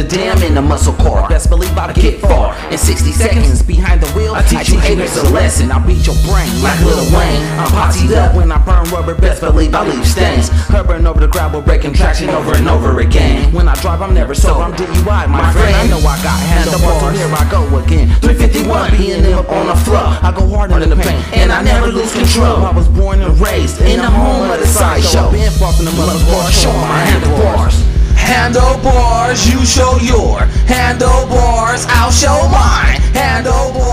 the dam in a muscle car. Best believe I'll get far. In 60 seconds behind the wheel, I teach you haters a lesson. I'll beat your brain like Lil Wayne. I'm pottied up when I burn rubber. Best believe I leave stains. Hovering over the gravel, breaking traction over and over again. When I drive, I'm never sober. I'm DUI, my friend. I know I got handlebars, so here I go again. 351, being them on the floor. I go hard on the pain, and I never lose control. I was born and raised in the home of the sideshow. Been far from the mother's bar, show my handlebars. Handlebars, you show your handlebars, I'll show mine. Handlebars.